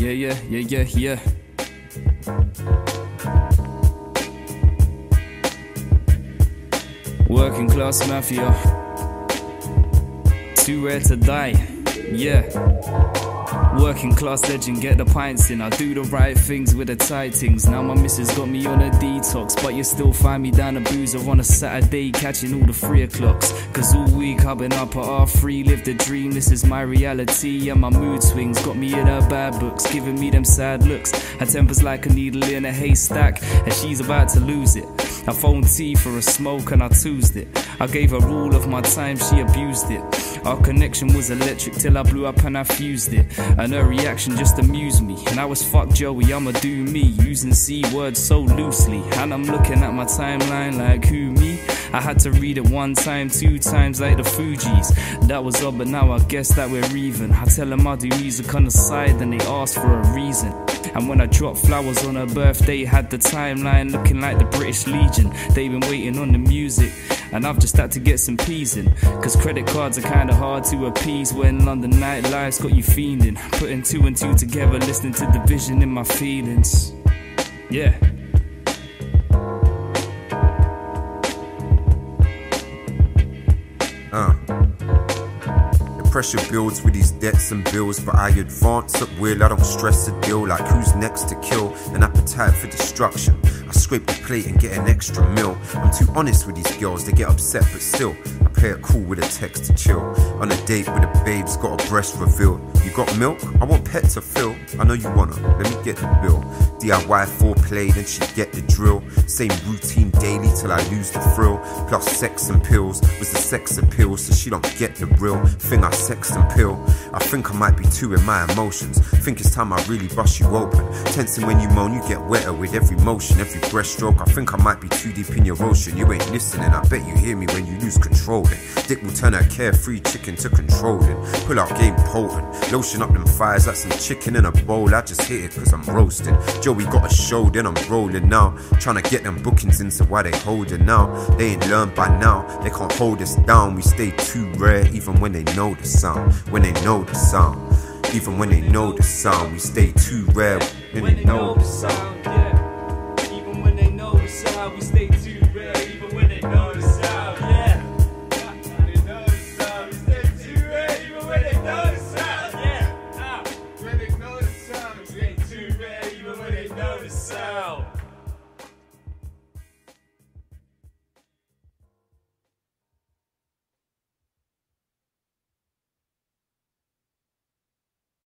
Yeah. Working class mafia, too rare to die, yeah. Working class legend, get the pints in. I do the right things with the tidings. Now my missus got me on a detox, but you still find me down a boozer on a Saturday, catching all the 3 o'clocks. Cause all week I've been up at R3, live the dream, this is my reality. And my mood swings got me in her bad books, giving me them sad looks. Her temper's like a needle in a haystack, and she's about to lose it. I phoned T for a smoke and I toozed it. I gave her all of my time, she abused it. Our connection was electric till I blew up and I fused it. And her reaction just amused me. And I was fuck Joey, I'ma do me, using C words so loosely. And I'm looking at my timeline like who me? I had to read it 1 time, 2 times like the Fugees. That was odd, but now I guess that we're even. I tell them I do music on the side and they ask for a reason. And when I dropped flowers on her birthday, had the timeline looking like the British Legion. They've been waiting on the music, and I've just had to get some peas in. Cause credit cards are kinda hard to appease when London nightlife's got you fiending. Putting 2 and 2 together, listening to the vision in my feelings. Yeah. Pressure builds with these debts and bills, but I advance at will. I don't stress the deal, like who's next to kill. An appetite for destruction, I scrape the plate and get an extra meal. I'm too honest with these girls, they get upset, but still I play it cool with a text to chill. On a date with a babe's got a breast revealed. You got milk? I want pet to fill. I know you wanna, let me get the bill. DIY foreplay, then she get the drill. Same routine daily till I lose the thrill. Plus sex and pills was the sex appeal, so she don't get the real thing I sex and pill. I think I might be too in my emotions. Think it's time I really bust you open. Tensing when you moan, you get wetter with every motion, every breaststroke. I think I might be too deep in your ocean. You ain't listening, I bet you hear me when you lose control. Then dick will turn her carefree chicken to controlling. Pull out game potent, lotion up them fires like some chicken in a bowl. I just hit it cause I'm roasting. Joey got a show, then I'm rolling now. Trying to get them bookings in, so why they holding now? They ain't learned by now, they can't hold us down. We stay too rare even when they know the sound. When they know the sound, even when they know the sound, we stay too rare when they know the sound.